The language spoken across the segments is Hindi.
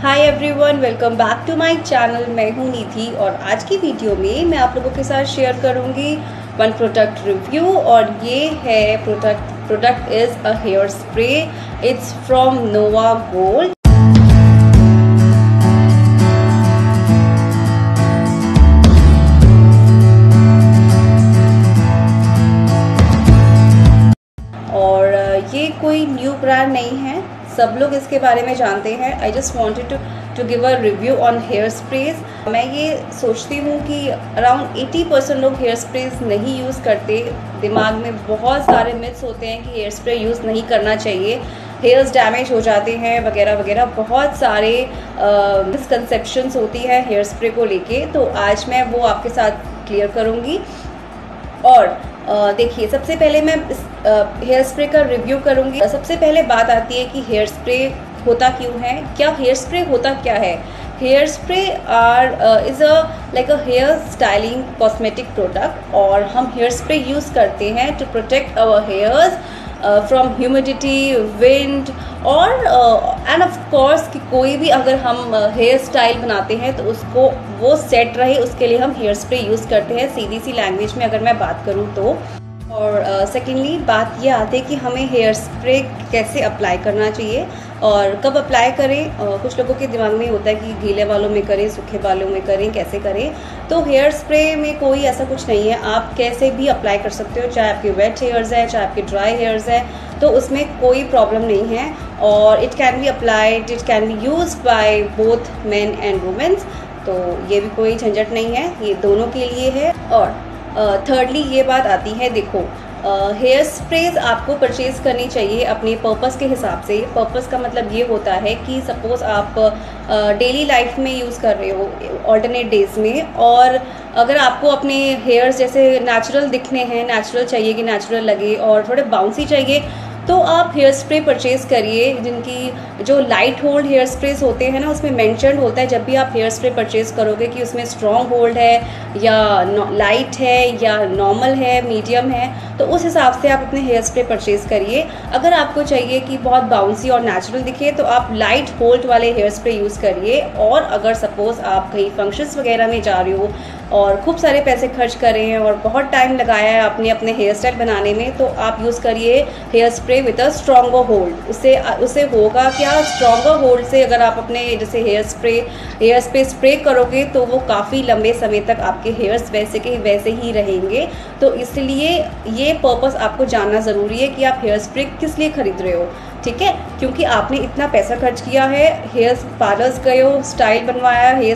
Hi everyone, welcome back to my channel. मैं हूं निधि और आज की वीडियो में मैं आप लोगों के साथ शेयर करूंगी वन प्रोडक्ट रिव्यू। और ये है product is a hair spray, it's from Nova Gold. और ये कोई न्यू ब्रांड नहीं है, सब लोग इसके बारे में जानते हैं। I just wanted to give a review on hair sprays. मैं ये सोचती हूँ कि अराउंड 80% लोग हेयर स्प्रेज नहीं यूज़ करते। दिमाग में बहुत सारे मिथ्स होते हैं कि हेयर स्प्रे यूज़ नहीं करना चाहिए, हेयर्स डैमेज हो जाते हैं वगैरह वगैरह, बहुत सारे मिसकंसेप्शंस होती है हेयर स्प्रे को लेके। तो आज मैं वो आपके साथ क्लियर करूँगी। और देखिए, सबसे पहले मैं इस हेयर स्प्रे का रिव्यू करूंगी। सबसे पहले बात आती है कि हेयर स्प्रे होता क्यों है, क्या हेयर स्प्रे होता क्या है। Hair spray is a like a hair styling cosmetic product. और हम हेयर स्प्रे यूज़ करते हैं to protect our hairs from humidity, wind और एंड ऑफ कोर्स कि कोई भी अगर हम हेयर स्टाइल बनाते हैं तो उसको वो सेट रहे, उसके लिए हम हेयर स्प्रे यूज़ करते हैं, सीधी सी लैंग्वेज में अगर मैं बात करूँ तो। और सेकेंडली बात ये आती है कि हमें हेयर स्प्रे कैसे अप्लाई करना चाहिए और कब अप्लाई करें। कुछ लोगों के दिमाग में होता है कि गीले बालों में करें, सूखे बालों में करें, कैसे करें। तो हेयर स्प्रे में कोई ऐसा कुछ नहीं है, आप कैसे भी अप्लाई कर सकते हो, चाहे आपके वेट हेयर्स हैं चाहे आपके ड्राई हेयर्स हैं, तो उसमें कोई प्रॉब्लम नहीं है। और it can be applied, it can be use by both men and womens. तो ये भी कोई झंझट नहीं है, ये दोनों के लिए है। और थर्डली ये बात आती है, देखो हेयर स्प्रेज आपको परचेज़ करनी चाहिए अपने पर्पस के हिसाब से। पर्पस का मतलब ये होता है कि सपोज़ आप डेली लाइफ में यूज़ कर रहे हो ऑल्टरनेट डेज़ में, और अगर आपको अपने हेयर्स जैसे नेचुरल दिखने हैं, नेचुरल चाहिए कि नेचुरल लगे और थोड़े बाउंसी चाहिए, तो आप हेयर स्प्रे परचेज़ करिए जिनकी जो लाइट होल्ड हेयर स्प्रेज होते हैं ना, उसमें मेंशन होता है जब भी आप हेयर स्प्रे परचेज़ करोगे कि उसमें स्ट्रॉन्ग होल्ड है या लाइट है या नॉर्मल है, मीडियम है, तो उस हिसाब से आप अपने हेयर स्प्रे परचेज़ करिए। अगर आपको चाहिए कि बहुत बाउंसी और नेचुरल दिखे तो आप लाइट होल्ड वाले हेयर स्प्रे यूज़ करिए। और अगर सपोज़ आप कहीं फंक्शंस वगैरह में जा रहे हो और खूब सारे पैसे खर्च करे हैं और बहुत टाइम लगाया है आपने अपने हेयर स्टाइल बनाने में, तो आप यूज़ करिए hair spray with a stronger hold. उससे होगा क्या, स्ट्रॉन्गर होल्ड से अगर आप अपने जैसे हेयर स्प्रे स्प्रे करोगे तो वो काफ़ी लंबे समय तक आपके हेयर्स वैसे के वैसे ही रहेंगे। तो इसलिए ये पर्पस आपको जानना ज़रूरी है कि आप हेयर स्प्रे किस लिए ख़रीद रहे हो, ठीक है। क्योंकि आपने इतना पैसा खर्च किया है, हेयर पार्लर्स गए हो, हेयर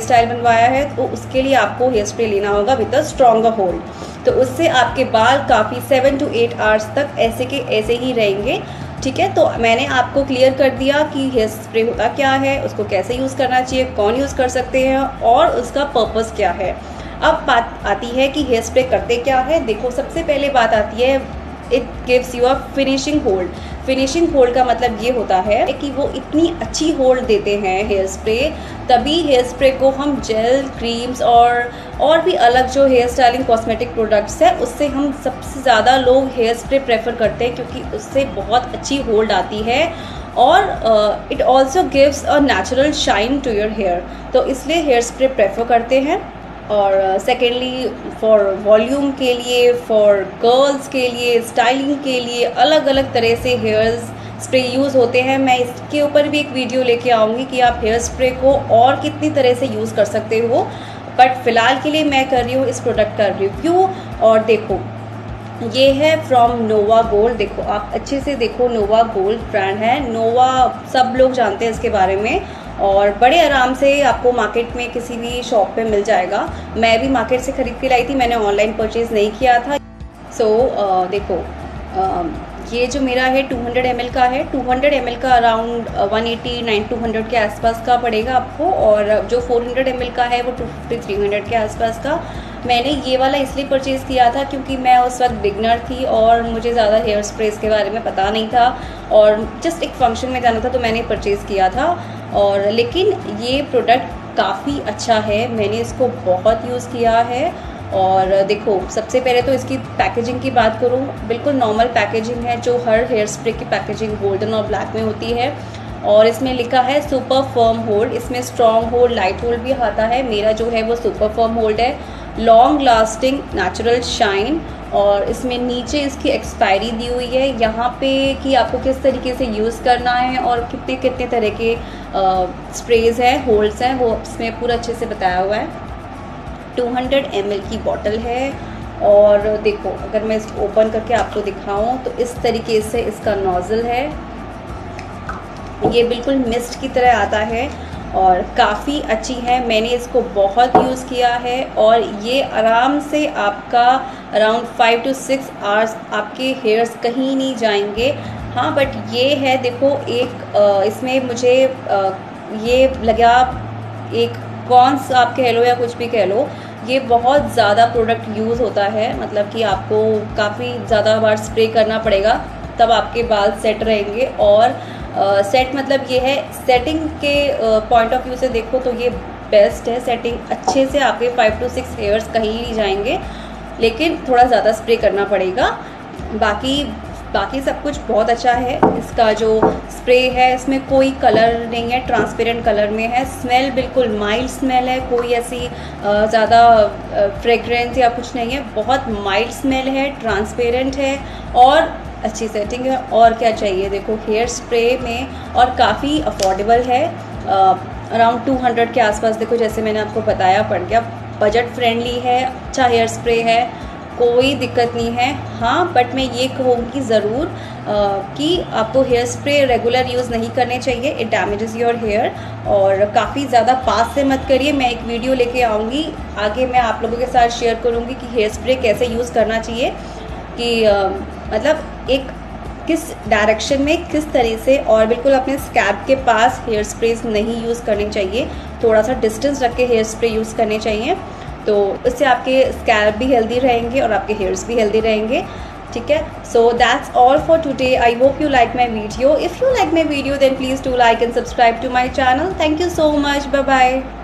स्टाइल बनवाया है, तो उसके लिए आपको हेयर स्प्रे लेना होगा विद अ स्ट्रॉन्गर होल्ड। तो उससे आपके बाल काफ़ी 7 to 8 आवर्स तक ऐसे के ऐसे ही रहेंगे, ठीक है। तो मैंने आपको क्लियर कर दिया कि हेयर स्प्रे होता क्या है, उसको कैसे यूज़ करना चाहिए, कौन यूज़ कर सकते हैं और उसका पर्पस क्या है। अब बात आती है कि हेयर स्प्रे करते क्या है। देखो, सबसे पहले बात आती है it gives you a finishing hold. Finishing hold का मतलब ये होता है कि वो इतनी अच्छी होल्ड देते हैं हेयर स्प्रे, तभी हेयर स्प्रे को हम जेल, क्रीम्स और भी अलग जो हेयर स्टाइलिंग कॉस्मेटिक प्रोडक्ट्स हैं उससे हम सबसे ज़्यादा लोग हेयर स्प्रे प्रेफर करते हैं, क्योंकि उससे बहुत अच्छी होल्ड आती है। और it also gives a natural shine to your hair, तो इसलिए हेयर स्प्रे प्रेफर करते हैं। और सेकेंडली फॉर वॉल्यूम के लिए, फॉर गर्ल्स के लिए, स्टाइलिंग के लिए अलग अलग तरह से हेयर्स स्प्रे यूज़ होते हैं। मैं इसके ऊपर भी एक वीडियो लेके आऊँगी कि आप हेयर स्प्रे को और कितनी तरह से यूज़ कर सकते हो, बट फ़िलहाल के लिए मैं कर रही हूँ इस प्रोडक्ट का रिव्यू। और देखो ये है फ्रॉम नोवा गोल्ड। देखो आप अच्छे से देखो, नोवा गोल्ड ब्रांड है, नोवा सब लोग जानते हैं इसके बारे में और बड़े आराम से आपको मार्केट में किसी भी शॉप पे मिल जाएगा। मैं भी मार्केट से ख़रीद के लाई थी, मैंने ऑनलाइन परचेज़ नहीं किया था। देखो ये जो मेरा है 200 ml का है, 200 ml का अराउंड 189-200 के आसपास का पड़ेगा आपको। और जो 400 ml का है वो 250-300 के आसपास का। मैंने ये वाला इसलिए परचेज़ किया था क्योंकि मैं उस वक्त बिगनर थी और मुझे ज़्यादा हेयर स्प्रेज के बारे में पता नहीं था और जस्ट एक फंक्शन में जाना था तो मैंने परचेज़ किया था। और लेकिन ये प्रोडक्ट काफ़ी अच्छा है, मैंने इसको बहुत यूज़ किया है। और देखो सबसे पहले तो इसकी पैकेजिंग की बात करूँ, बिल्कुल नॉर्मल पैकेजिंग है जो हर हेयर स्प्रे की पैकेजिंग गोल्डन और ब्लैक में होती है। और इसमें लिखा है सुपर फर्म होल्ड। इसमें स्ट्रॉन्ग होल्ड, लाइट होल्ड भी आता है। मेरा जो है वो सुपर फर्म होल्ड है। लॉन्ग लास्टिंग नेचुरल शाइन, और इसमें नीचे इसकी एक्सपायरी दी हुई है यहाँ पे कि आपको किस तरीके से यूज़ करना है और कितने कितने तरह के स्प्रेज हैं, होल्ड्स हैं, वो इसमें पूरा अच्छे से बताया हुआ है। 200 ml की बॉटल है। और देखो, अगर मैं इसको ओपन करके आपको दिखाऊं तो इस तरीके से इसका नोज़ल है। ये बिल्कुल मिस्ट की तरह आता है और काफ़ी अच्छी है। मैंने इसको बहुत यूज़ किया है और ये आराम से आपका अराउंड 5 to 6 आवर्स आपके हेयर्स कहीं नहीं जाएंगे। हाँ, बट ये है देखो, एक इसमें मुझे ये लगा एक कॉन्स आप कह लो या कुछ भी कह लो, ये बहुत ज़्यादा प्रोडक्ट यूज़ होता है, मतलब कि आपको काफ़ी ज़्यादा बार स्प्रे करना पड़ेगा तब आपके बाल सेट रहेंगे। और सेट मतलब ये है, सेटिंग के पॉइंट ऑफ व्यू से देखो तो ये बेस्ट है। सेटिंग अच्छे से आपके 5 to 6 हेयर्स कहीं नहीं जाएंगे, लेकिन थोड़ा ज़्यादा स्प्रे करना पड़ेगा। बाकी सब कुछ बहुत अच्छा है। इसका जो स्प्रे है इसमें कोई कलर नहीं है, ट्रांसपेरेंट कलर में है। स्मेल बिल्कुल माइल्ड स्मेल है, कोई ऐसी ज़्यादा फ्रेग्रेंस या कुछ नहीं है। बहुत माइल्ड स्मेल है, ट्रांसपेरेंट है और अच्छी सेटिंग है। और क्या चाहिए, देखो हेयर स्प्रे में। और काफ़ी अफोर्डेबल है, अराउंड 200 के आसपास। देखो जैसे मैंने आपको बताया पड़ गया, बजट फ्रेंडली है, अच्छा हेयर स्प्रे है, कोई दिक्कत नहीं है। हाँ, बट मैं ये कहूँगी ज़रूर कि आपको हेयर स्प्रे रेगुलर यूज़ नहीं करने चाहिए, इट डैमेजेस योर हेयर। और काफ़ी ज़्यादा पास से मत करिए। मैं एक वीडियो लेके आऊँगी आगे, मैं आप लोगों के साथ शेयर करूँगी कि हेयर स्प्रे कैसे यूज़ करना चाहिए, कि मतलब एक किस डायरेक्शन में किस तरह से। और बिल्कुल अपने स्कैल्प के पास हेयर स्प्रेज नहीं यूज़ करने चाहिए, थोड़ा सा डिस्टेंस रख के हेयर स्प्रे यूज़ करने चाहिए। तो इससे आपके स्कैल्प भी हेल्दी रहेंगे और आपके हेयर्स भी हेल्दी रहेंगे। ठीक है, so that's all for today. I hope you like my video. If you like my video then please do like and subscribe to my channel. Thank you so much, bye bye.